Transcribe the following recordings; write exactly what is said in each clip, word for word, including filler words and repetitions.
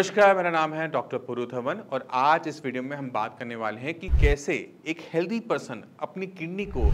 नमस्कार, मेरा नाम है डॉक्टर पुरु धवन और आज इस वीडियो में हम बात करने वाले हैं कि कैसे एक हेल्दी पर्सन अपनी किडनी को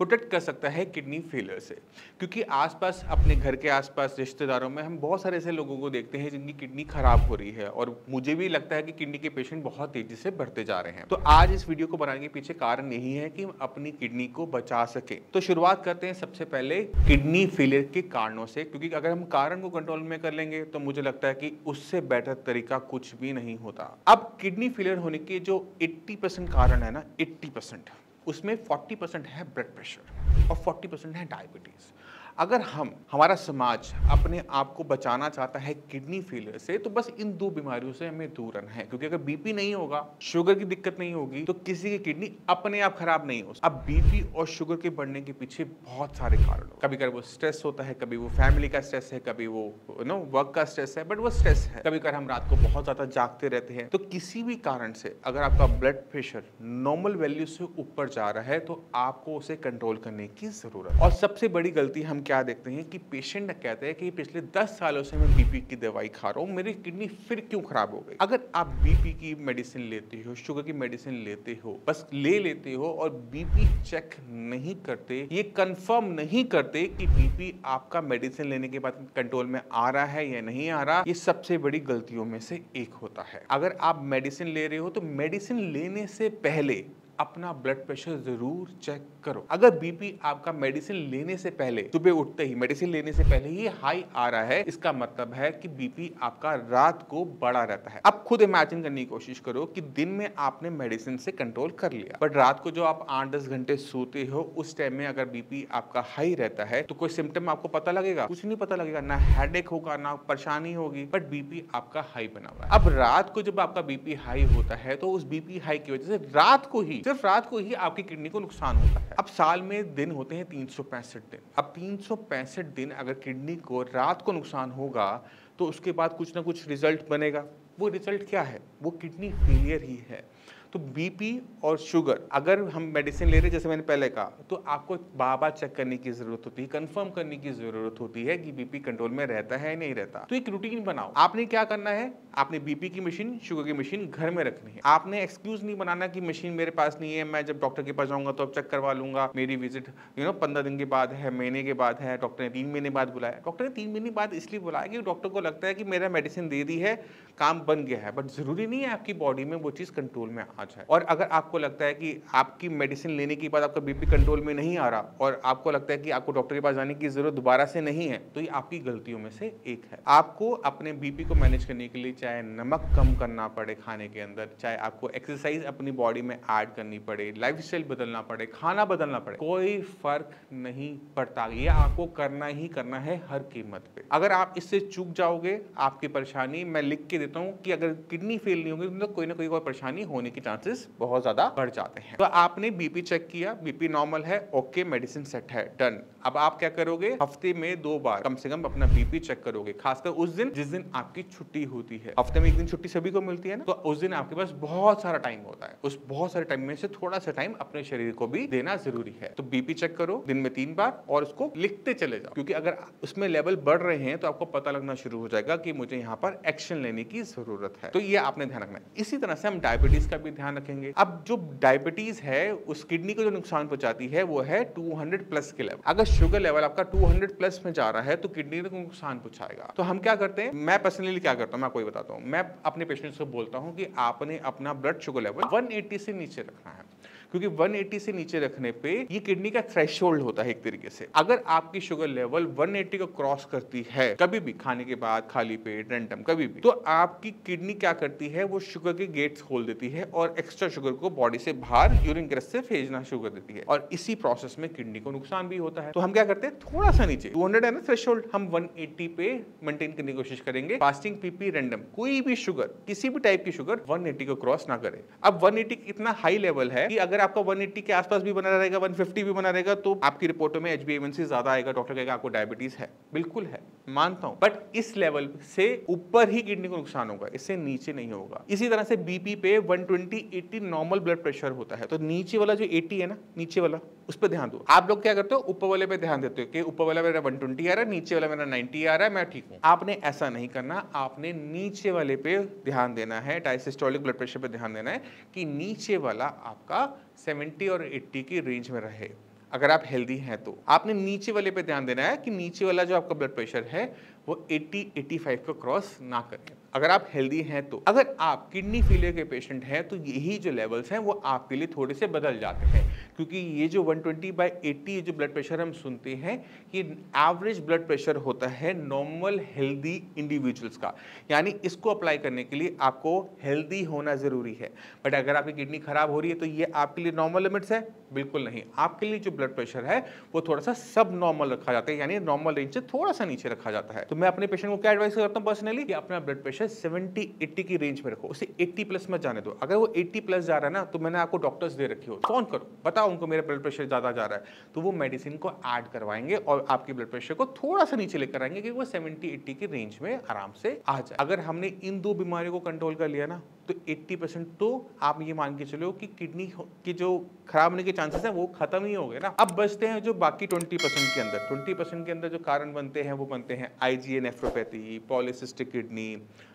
प्रोटेक्ट कर सकता है किडनी फेलियर से। क्योंकि आसपास, अपने घर के आसपास, रिश्तेदारों में हम बहुत सारे ऐसे लोगों को देखते हैं जिनकी किडनी खराब हो रही है और मुझे भी लगता है कि किडनी के पेशेंट बहुत तेजी से बढ़ते जा रहे हैं। तो आज इस वीडियो को बनाने के पीछे कारण यही है कि हम अपनी किडनी को बचा सकें। तो शुरुआत करते हैं सबसे पहले किडनी फेलियर के कारणों से, क्योंकि अगर हम कारण को कंट्रोल में कर लेंगे तो मुझे लगता है कि उससे बेटर तरीका कुछ भी नहीं होता। अब किडनी फेलियर होने के जो एट्टी परसेंट कारण है ना, एट्टी परसेंट उसमें चालीस परसेंट है ब्लड प्रेशर और चालीस परसेंट है डायबिटीज़। अगर हम हमारा समाज अपने आप को बचाना चाहता है किडनी फेलियर से, तो बस इन दो बीमारियों से हमें दूर रहना है। क्योंकि अगर बीपी नहीं होगा, शुगर की दिक्कत नहीं होगी, तो किसी की किडनी अपने आप खराब नहीं हो। अब बीपी और शुगर के बढ़ने के पीछे बहुत सारे कारण हो, कभी कभी वो स्ट्रेस होता है, कभी वो फैमिली का स्ट्रेस है, कभी वो यू नो वर्क का स्ट्रेस है, बट वो स्ट्रेस है। कभी कभी हम रात को बहुत ज्यादा जागते रहते हैं। तो किसी भी कारण से अगर आपका ब्लड प्रेशर नॉर्मल वैल्यू से ऊपर जा रहा है तो आपको उसे कंट्रोल करने की जरूरत है। और सबसे बड़ी गलती हम क्या देखते हैं कि पेशेंट कहते हैं कि पिछले दस सालों से मैं बीपी की दवाई खा रहा हूं, मेरी किडनी फिर क्यों खराब हो गई। अगर आप बीपी की मेडिसिन लेते हो, शुगर की मेडिसिन लेते हो, बस ले लेते हो और बीपी चेक नहीं करते, ये कंफर्म नहीं करते कि बीपी आपका मेडिसिन लेने के बाद कंट्रोल में आ रहा है या नहीं आ रहा, ये सबसे बड़ी गलतियों में से एक होता है। अगर आप मेडिसिन ले रहे हो तो मेडिसिन लेने से पहले अपना ब्लड प्रेशर जरूर चेक करो। अगर बीपी आपका मेडिसिन लेने से पहले, सुबह उठते ही मेडिसिन लेने से पहले ही हाई आ रहा है, इसका मतलब है कि बीपी आपका रात को बढ़ा रहता है। अब खुद इमेजिन करने की कोशिश करो कि दिन में आपने मेडिसिन से कंट्रोल कर लिया, बट रात को जो आप आठ दस घंटे सोते हो, उस टाइम में अगर बीपी आपका हाई रहता है तो कोई सिम्टम आपको पता लगेगा? कुछ नहीं पता लगेगा, ना हेडेक होगा, ना परेशानी होगी, बट बीपी आपका हाई बना हुआ है। अब रात को जब आपका बीपी हाई होता है तो उस बीपी हाई की वजह से रात को ही, सिर्फ रात को ही आपकी किडनी को नुकसान होता है। अब साल में दिन होते हैं तीन सौ पैंसठ दिन। अब तीन सौ पैंसठ दिन अगर किडनी को रात को नुकसान होगा तो उसके बाद कुछ ना कुछ रिजल्ट बनेगा। वो रिजल्ट क्या है? वो किडनी फेलियर ही है। तो बीपी और शुगर, अगर हम मेडिसिन ले रहे हैं, जैसे मैंने पहले कहा, तो आपको बार बार चेक करने की जरूरत होती है, कंफर्म करने की जरूरत होती है कि बीपी कंट्रोल में रहता है या नहीं रहता। तो एक रूटीन बनाओ। आपने क्या करना है, आपने बीपी की मशीन, शुगर की मशीन घर में रखनी है। आपने एक्सक्यूज नहीं बनाना कि मशीन मेरे पास नहीं है, मैं जब डॉक्टर के पास जाऊंगा तो अब चेक करवा लूंगा, मेरी विजिट यू नो पंद्रह दिन के बाद है, महीने के बाद है, डॉक्टर ने तीन महीने बाद बुलाया। डॉक्टर ने तीन महीने बाद इसलिए बुलाया कि डॉक्टर को लगता है कि मेरा मेडिसिन दे दी है, काम बन गया है, बट जरूरी नहीं है आपकी बॉडी में वो चीज़ कंट्रोल में। और अगर आपको लगता है कि आपकी मेडिसिन लेने के बाद आपका बीपी कंट्रोल में नहीं आ रहा और आपको लगता है कि आपको डॉक्टर के पास जाने की जरूरत दोबारा से नहीं है, तो ये आपकी गलतियों में से एक है। आपको अपने बीपी को मैनेज करने के लिए चाहे नमक कम करना पड़े खाने के अंदर, चाहे आपको एक्सरसाइज अपनी बॉडी में ऐड करनी पड़े, लाइफस्टाइल बदलना पड़े, खाना बदलना पड़े, कोई फर्क नहीं पड़ता। ये आपको करना ही करना है हर कीमत पे। अगर आप इससे चूक जाओगे, आपकी परेशानी मैं लिख के देता हूँ कि अगर किडनी फेल नहीं होगी तो कोई ना कोई और परेशानी होने की चांसेस बहुत ज्यादा बढ़ जाते हैं। तो आपने बीपी चेक किया, बीपी नॉर्मल है, ओके, मेडिसिन सेट है, डन। अब आप क्या करोगे, हफ्ते में दो बार कम से कम अपना बीपी चेक करोगे, खासकर उस दिन जिस दिन आपकी छुट्टी होती है। हफ्ते में एक दिन छुट्टी सभी को मिलती है ना, तो उस दिन आपके पास बहुत सारा टाइम होता है, उस बहुत सारे टाइम में से थोड़ा सा टाइम अपने शरीर को भी देना जरूरी है। तो बीपी चेक करो दिन में तीन बार और उसको लिखते चले जाओ, क्योंकि अगर उसमें लेवल बढ़ रहे हैं तो आपको पता लगना शुरू हो जाएगा कि मुझे यहाँ पर एक्शन लेने की जरूरत है। तो ये आपने ध्यान रखना है। इसी तरह से हम डायबिटीज का भी ध्यान रखेंगे। अब जो डायबिटीज है, उस किडनी को जो नुकसान पहुंचाती है वो है दो सौ प्लस के लेवल। अगर शुगर लेवल आपका दो सौ प्लस में जा रहा है तो किडनी को नुकसान पहुंचाएगा। तो हम क्या करते हैं, मैं पर्सनली क्या करता हूं, मैं आपको बताता हूं, मैं अपने पेशेंट्स को बोलता हूं कि आपने अपना ब्लड शुगर लेवल एक सौ अस्सी से नीचे रखना है, क्योंकि एक सौ अस्सी से नीचे रखने पे ये किडनी का थ्रेशोल्ड होता है एक तरीके से। अगर आपकी शुगर लेवल एक सौ अस्सी को क्रॉस करती है, कभी भी खाने के बाद, खाली पेट, रैंडम, कभी भी, तो आपकी किडनी क्या करती है, वो शुगर के गेट्स खोल देती है और एक्स्ट्रा शुगर को बॉडी से बाहर यूरिन ग्रस्त से भेजना शुरू कर देती है और इसी प्रोसेस में किडनी को नुकसान भी होता है। तो हम क्या करते हैं, थोड़ा सा नीचे दो सौ है ना थ्रेशोल्ड, हम एक सौ अस्सी पे मेंटेन करने की कोशिश करेंगे। फास्टिंग, पीपी, रैंडम, कोई भी शुगर, किसी भी टाइप की शुगर एक सौ अस्सी को क्रॉस ना करे। अब एक सौ अस्सी कितना हाई लेवल है कि अगर अगर आपका वन एटी के आसपास भी बना रहेगा, वन फिफ्टी भी बना रहेगा, तो आपकी रिपोर्टों में H B A one C ज्यादा आएगा, डॉक्टर कहेगा आपको डायबिटीज है। बिल्कुल है, मानता हूं, बट इस लेवल से ऊपर ही किडनी को नुकसान होगा, इससे नीचे नहीं होगा। इसी तरह से बीपी पे one twenty eighty normal blood pressure होता है, तो नीचे वाला जो एटी है ना, नीचे वाला, उस पर ध्यान दो। आप लोग क्या करते हो, ऊपर वाले पे ध्यान देते हो कि ऊपर वाला मेरा वन ट्वेंटी आ रहा है, नीचे वाला मेरा नाइंटी आ रहा है, मैं ठीक हूं। आपने ऐसा नहीं करना, आपने नीचे वाले पे ध्यान देना है, डायसिस्टोलिक ब्लड प्रेशर पे ध्यान देना है कि नीचे वाला आपका सेवेंटी और एटी की रेंज में रहे। अगर आप हेल्दी हैं तो आपने नीचे वाले पे ध्यान देना है कि नीचे वाला जो आपका ब्लड प्रेशर है वो एटी एटी फाइव को क्रॉस ना करें, अगर आप हेल्दी हैं तो। अगर आप किडनी फेलियर के पेशेंट हैं तो यही जो लेवल्स हैं वो आपके लिए थोड़े से बदल जाते हैं, क्योंकि ये जो वन ट्वेंटी बाय एटी जो ब्लड प्रेशर हम सुनते हैं, ये एवरेज ब्लड प्रेशर होता है नॉर्मल हेल्दी इंडिविजुअल्स का। यानी इसको अप्लाई करने के लिए आपको हेल्दी होना ज़रूरी है। बट अगर आपकी किडनी खराब हो रही है तो ये आपके लिए नॉर्मल लिमिट्स है? बिल्कुल नहीं। आपके लिए जो ब्लड प्रेशर है वो थोड़ा सा सब नॉर्मल रखा जाता है, यानी नॉर्मल रेंज से थोड़ा सा नीचे रखा जाता है। तो मैं अपने पेशेंट को क्या एडवाइस करता हूँ पर्सनली, कि अपना ब्लड प्रेशर सेवेंटी एटी की रेंज में रखो, उसे एटी प्लस मत जाने दो। अगर वो एटी प्लस जा रहा है ना, तो मैंने आपको डॉक्टर्स दे रखी हो, फोन करो, बताओ उनको मेरा ब्लड प्रेशर ज़्यादा जा रहा है, तो वो मेडिसिन को ऐड करवाएंगे और आपके ब्लड प्रेशर को थोड़ा सा नीचे लेकर आएंगे कि वो सेवेंटी एटी की रेंज में आराम से आ जाए। अगर हमने इन दो बीमारियों को कंट्रोल कर लिया ना, तो एटी परसेंट तो आप ये मान के चलो कि किडनी के जो खराब होने के चांसेस हैं वो खत्म ही हो गए ना। अब बचते हैं जो बाकी ट्वेंटी परसेंट के अंदर, ट्वेंटी परसेंट के अंदर जो कारण बनते हैं वो बनते हैं IgA nephropathy, polycystic kidney,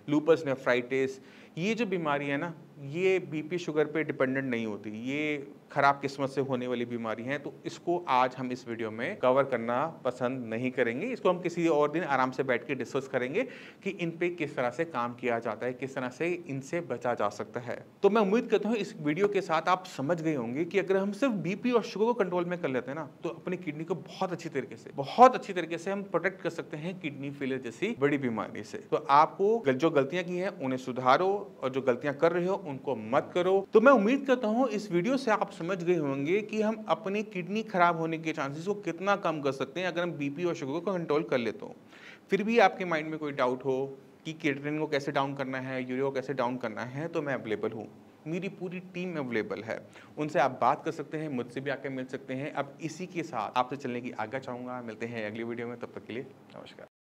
lupus nephritis. ये जो बीमारी है ना, ये बीपी शुगर पे डिपेंडेंट नहीं होती, ये खराब किस्मत से होने वाली बीमारी है, तो इसको आज हम इस वीडियो में कवर करना पसंद नहीं करेंगे। इसको हम किसी और दिन आराम से बैठ के डिस्कस करेंगे कि इन पे किस तरह से काम किया जाता है, किस तरह से इनसे बचा जा सकता है। तो मैं उम्मीद करता हूँ इस वीडियो के साथ आप समझ गए होंगे कि अगर हम सिर्फ बीपी और शुगर को कंट्रोल में कर लेते हैं ना, तो अपनी किडनी को बहुत अच्छी तरीके से बहुत अच्छी तरीके से हम प्रोटेक्ट कर सकते हैं किडनी फेलियर जैसी बड़ी बीमारी से। तो आपको जो गलतियाँ की हैं उन्हें सुधारो, और जो गलतियाँ कर रहे हो उनको मत करो। तो मैं उम्मीद करता हूँ इस वीडियो से आप समझ गए होंगे कि हम अपनी किडनी खराब होने के चांसेस को कितना कम कर सकते हैं अगर हम बीपी और शुगर को कंट्रोल कर लेते हो। फिर भी आपके माइंड में कोई डाउट हो कि क्रिएटिनिन को कैसे डाउन करना है, यूरिया को कैसे डाउन करना है, तो मैं अवेलेबल हूँ, मेरी पूरी टीम अवेलेबल है, उनसे आप बात कर सकते हैं, मुझसे भी आकर मिल सकते हैं। अब इसी के साथ आपसे चलने की आज्ञा चाहूँगा, मिलते हैं अगली वीडियो में, तब तक के लिए नमस्कार।